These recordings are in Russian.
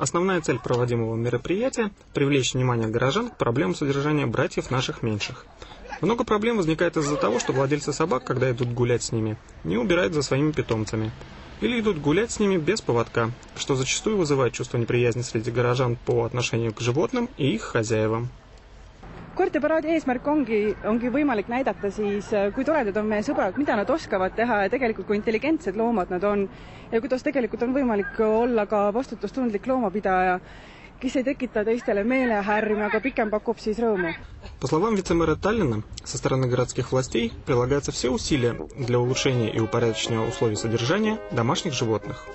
Основная цель проводимого мероприятия – привлечь внимание горожан к проблемам содержания братьев наших меньших. Много проблем возникает из-за того, что владельцы собак, когда идут гулять с ними, не убирают за своими питомцами. Или идут гулять с ними без поводка, что зачастую вызывает чувство неприязни среди горожан по отношению к животным и их хозяевам. Koerteparaadi eesmärk ongi võimalik näidata siis, kui toredad on meie sõbrad, mida nad oskavad teha ja tegelikult kui intelligentsed loomad nad on ja kuidas tegelikult on võimalik olla ka vastutustundlik loomapidaja, kes ei tekita teistele meelehärmi, aga pikem pakub siis rõõmu. По словам вице-мэра Таллина, со стороны городских властей прилагаются все усилия для улучшения и упорядочения условий содержания домашних животных.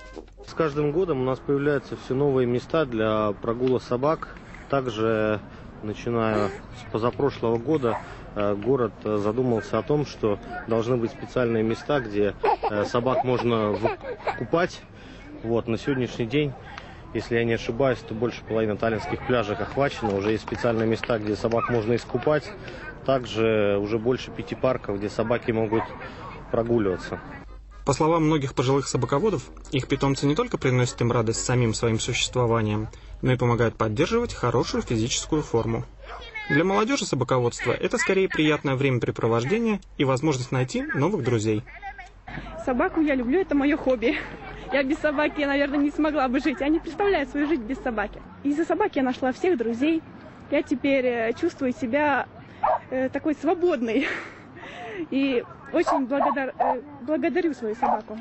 С каждым годом у нас появляются все новые места для прогула собак, также начиная с позапрошлого года город задумался о том, что должны быть специальные места, где собак можно купать. Вот, на сегодняшний день, если я не ошибаюсь, то больше половины таллинских пляжей охвачено. Уже есть специальные места, где собак можно искупать. Также уже больше 5 парков, где собаки могут прогуливаться. По словам многих пожилых собаководов, их питомцы не только приносят им радость самим своим существованием, но и помогают поддерживать хорошую физическую форму. Для молодежи собаководство – это скорее приятное времяпрепровождение и возможность найти новых друзей. Собаку я люблю, это мое хобби. Я без собаки, наверное, не смогла бы жить. Я не представляю свою жизнь без собаки. Из-за собаки я нашла всех друзей. Я теперь чувствую себя такой свободной. И очень благодарю свою собаку.